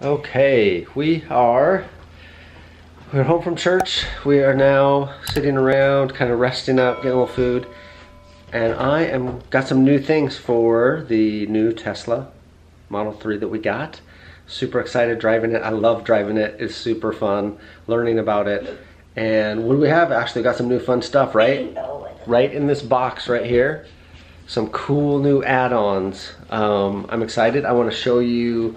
Okay, we're home from church. We are now sitting around, kind of resting up, getting a little food. And I got some new things for the new Tesla Model 3 that we got. Super excited driving it. I love driving it. It's super fun learning about it. And what do we have? Actually got some new fun stuff, right? Right in this box right here. Some cool new add-ons. I'm excited. I want to show you.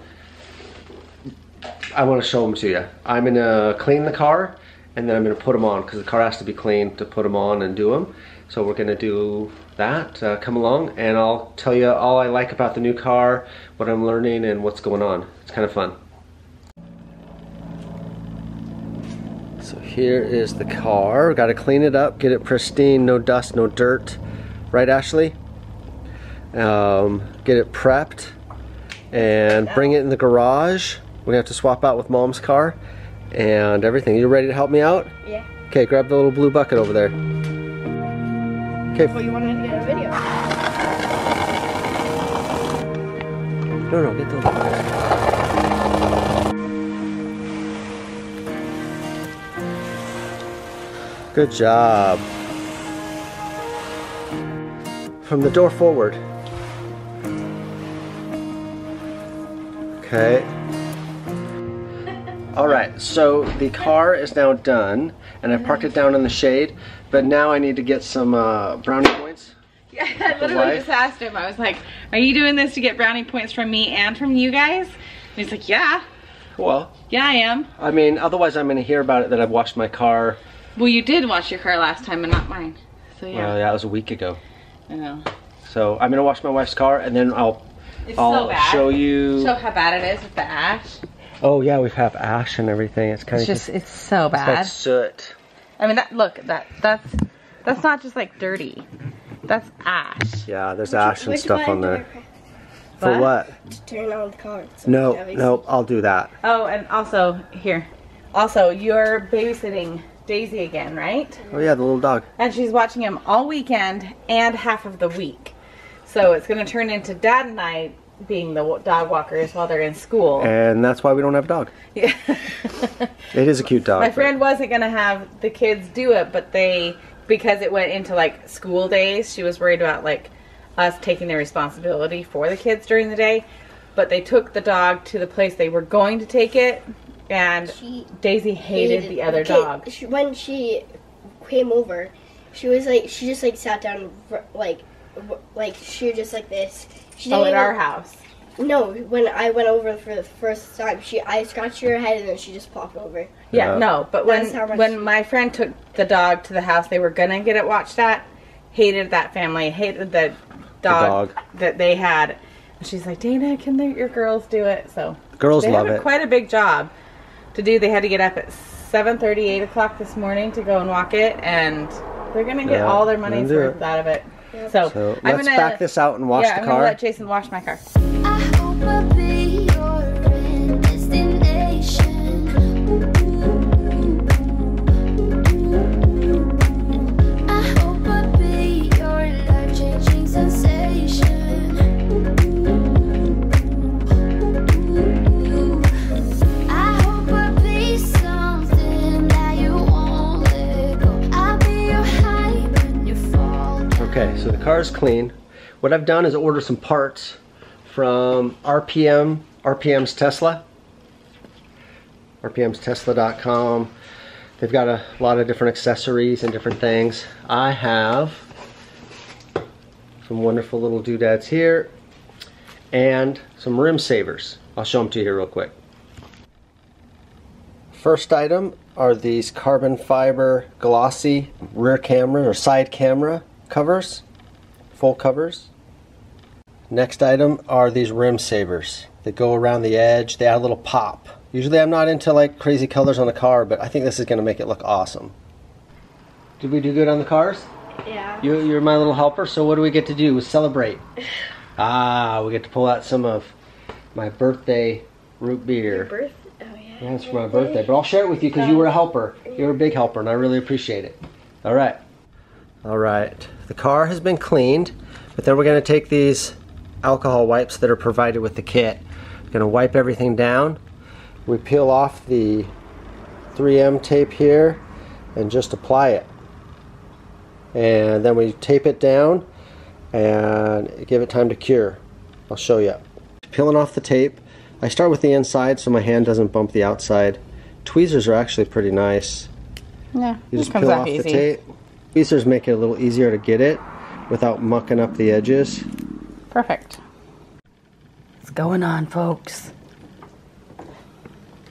I want to show them to you. I'm going to clean the car and then I'm going to put them on because the car has to be cleaned to put them on and do them. So we're going to do that. Come along and I'll tell you all I like about the new car, what I'm learning and what's going on. It's kind of fun. So here is the car. Got to clean it up, get it pristine, no dust, no dirt. Right, Ashley? Get it prepped and bring it in the garage. We're gonna have to swap out with Mom's car and everything. You ready to help me out? Yeah. Okay, grab the little blue bucket over there. Okay. Well, you wanted to get a video. No, get the little bucket. Good job. From the door forward. Okay. Alright, so the car is now done, and I parked it down in the shade, but now I need to get some brownie points. Yeah, I literally just asked him, I was like, are you doing this to get brownie points from me and from you guys? And he's like, yeah. Well. Yeah, I am. I mean, otherwise I'm going to hear about it that I've washed my car. Well, you did wash your car last time and not mine. So yeah. Well, yeah, that was a week ago. I know. So I'm going to wash my wife's car, and then I'll show you. Show how bad it is with the ash. Oh yeah, we have ash and everything. It's kind of just—it's so bad. It's that soot. I mean, that's not just like dirty. That's ash. Yeah, there's ash and stuff on there. For what? To turn on the car. No, I'll do that. Oh, and also here, you're babysitting Daisy again, right? Oh yeah, the little dog. And she's watching him all weekend and half of the week, so it's going to turn into Dad and I being the dog walkers while they're in school. And that's why we don't have a dog. Yeah. It is a cute dog. My friend wasn't going to have the kids do it, but because it went into like school days, she was worried about like us taking the responsibility for the kids during the day, but they took the dog to the place they were going to take it, and Daisy hated the other dog. When she came over, she was like, she just like sat down like she was just like this. Oh, at our house? No, when I went over for the first time, I scratched her head and then she just popped over. Yeah, no, but when my friend took the dog to the house, they were gonna get it watched at. Hated that family, hated the dog that they had. And she's like, Dana, can your girls do it? So the girls love it. Quite a big job to do. They had to get up at 7:30, 8 o'clock this morning to go and walk it, and they're gonna get all their money's worth out of it. Yep. So let's back this out and wash the car. I'm gonna let Jason wash my car. I hope I'll be your destination. I hope I'll be your life-changing sensation. I hope I'll be something that you won't let go. I'll be your high when you fall down. Okay, so the car's clean. What I've done is order some parts from RPM's Tesla, rpmstesla.com. They've got a lot of different accessories and different things. I have some wonderful little doodads here and some rim savers. I'll show them to you here real quick. First item are these carbon fiber glossy rear camera or side camera covers, full covers. Next item are these rim savers that go around the edge. They add a little pop. Usually I'm not into like crazy colors on a car, but I think this is gonna make it look awesome. Did we do good on the cars? Yeah. You're my little helper, so what do we get to do? We celebrate. We get to pull out some of my birthday root beer. Your birthday? Oh yeah. Yeah, it's for my birthday, but I'll share it with you because you were a helper. You were a big helper and I really appreciate it. All right. All right, the car has been cleaned, but then we're going to take these alcohol wipes that are provided with the kit. We're going to wipe everything down we peel off the 3M tape here and just apply it, and then we tape it down and give it time to cure. I'll show you. Peeling off the tape, I start with the inside so my hand doesn't bump the outside. Tweezers are actually pretty nice. Yeah, you just peel off the tape. Tweezers make it a little easier to get it without mucking up the edges. Perfect. What's going on, folks?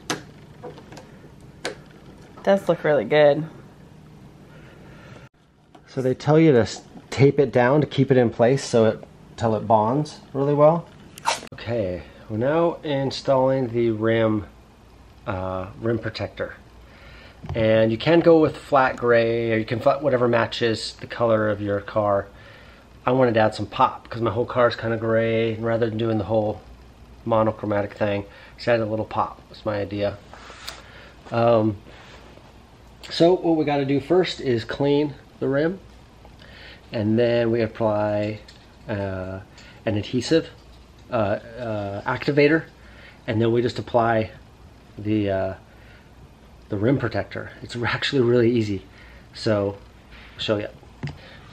It does look really good. So they tell you to tape it down to keep it in place so till it bonds really well. Okay, we're now installing the rim protector, and you can go with flat gray, or you can whatever matches the color of your car. I wanted to add some pop because my whole car is kind of gray, and rather than doing the whole monochromatic thing, just added a little pop. That's my idea. So what we got to do first is clean the rim, and then we apply an adhesive activator, and then we just apply the rim protector. It's actually really easy, so I'll show you.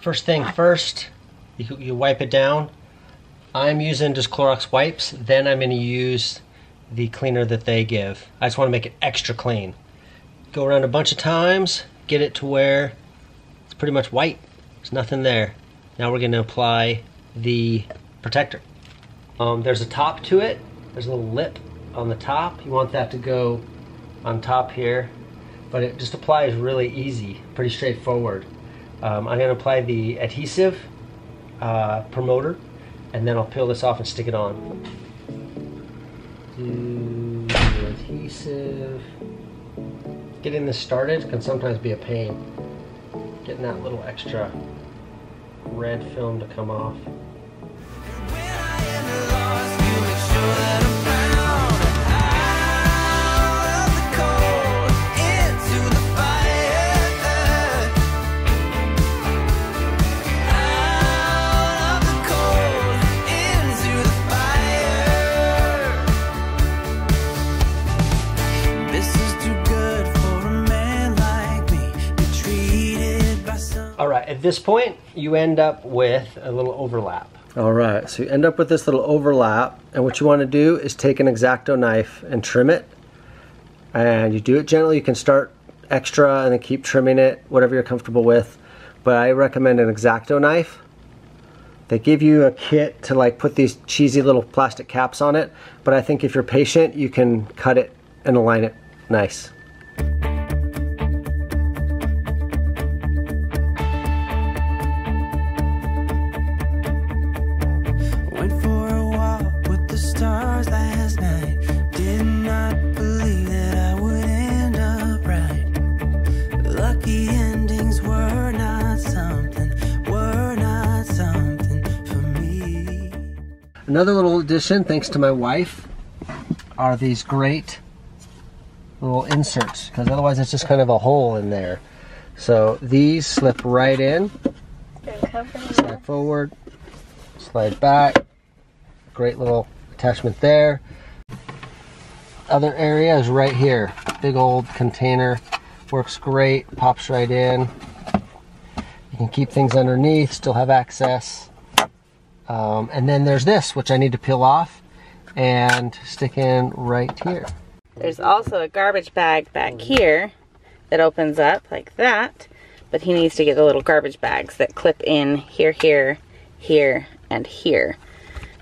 First thing first, you wipe it down. I'm using just Clorox wipes, then I'm going to use the cleaner that they give. I just want to make it extra clean. Go around a bunch of times, get it to where it's pretty much white. There's nothing there. Now we're going to apply the protector. There's a top to it. There's a little lip on the top. You want that to go on top here, but it just applies really easy, pretty straightforward. I'm going to apply the adhesive promoter, and then I'll peel this off and stick it on. Do the adhesive. Getting this started can sometimes be a pain. Getting that little extra red film to come off. At this point, you end up with a little overlap. All right, so you end up with this little overlap, and what you want to do is take an X-Acto knife and trim it. And you do it gently. You can start extra and then keep trimming it, whatever you're comfortable with. But I recommend an X-Acto knife. They give you a kit to like put these cheesy little plastic caps on it, but I think if you're patient, you can cut it and align it nice. Another little addition, thanks to my wife, are these great little inserts, because otherwise it's just kind of a hole in there. So these slip right in, slide forward, slide back. Great little attachment there. Other area is right here. Big old container, works great, pops right in. You can keep things underneath, still have access. And then there's this, which I need to peel off and stick in right here. There's also a garbage bag back here that opens up like that, but he needs to get the little garbage bags that clip in here, here, here, and here.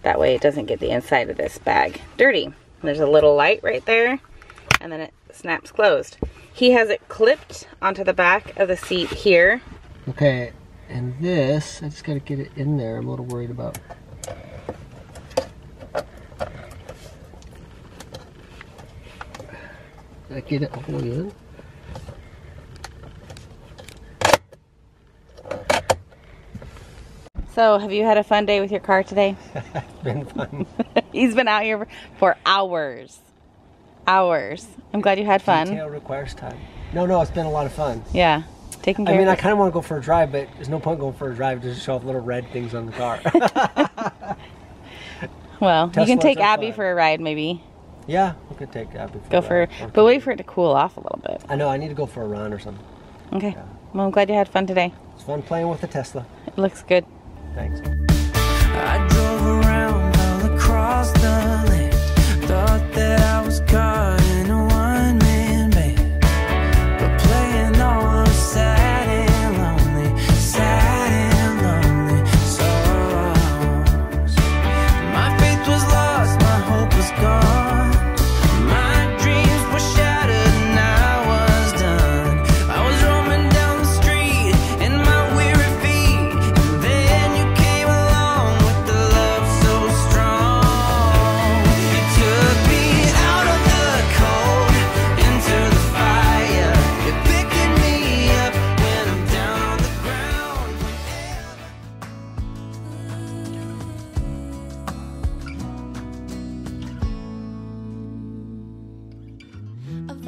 That way it doesn't get the inside of this bag dirty. And there's a little light right there, and then it snaps closed. He has it clipped onto the back of the seat here. Okay. And this, I just gotta get it in there. I'm a little worried about. Did I get it all the way in? So, have you had a fun day with your car today? It's been fun. He's been out here for hours. Hours. I'm glad you had fun. Detail requires time. No, it's been a lot of fun. Yeah. I mean, I kind of want to go for a drive, but there's no point going for a drive to just show off little red things on the car. Well, Teslas, you can take Abby for a ride, maybe. Yeah, we could take that before. Go for, but wait for it to cool off a little bit. I know, I need to go for a run or something. Okay. Yeah. Well, I'm glad you had fun today. It's fun playing with the Tesla. It looks good. Thanks. I drove around all across the land, thought that I was gone.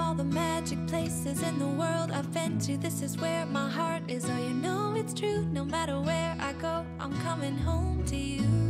All the magic places in the world I've been to, this is where my heart is. Oh, you know it's true, no matter where I go, I'm coming home to you.